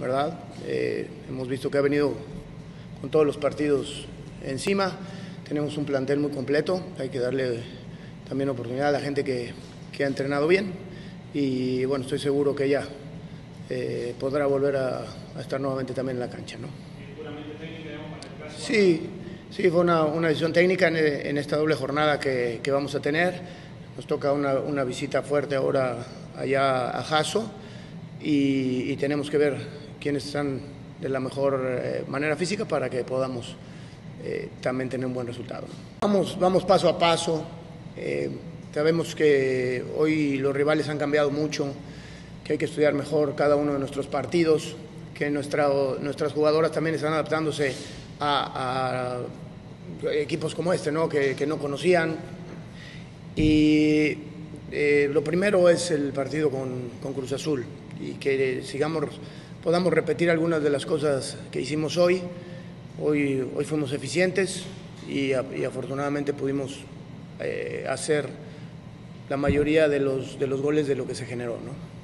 ¿Verdad? Hemos visto que ha venido con todos los partidos encima. Tenemos un plantel muy completo, hay que darle también oportunidad a la gente que ha entrenado bien y bueno, estoy seguro que ella podrá volver a estar nuevamente también en la cancha, ¿no? Sí, fue una decisión técnica en esta doble jornada que vamos a tener. Nos toca una visita fuerte ahora allá a Jasso. Y tenemos que ver quiénes están de la mejor manera física para que podamos también tener un buen resultado. Vamos paso a paso, sabemos que hoy los rivales han cambiado mucho, que hay que estudiar mejor cada uno de nuestros partidos, que nuestras jugadoras también están adaptándose a equipos como este, ¿no? Que no conocían. Y lo primero es el partido con Cruz Azul y que podamos repetir algunas de las cosas que hicimos hoy. Hoy fuimos eficientes y afortunadamente pudimos hacer la mayoría de los goles de lo que se generó, ¿no?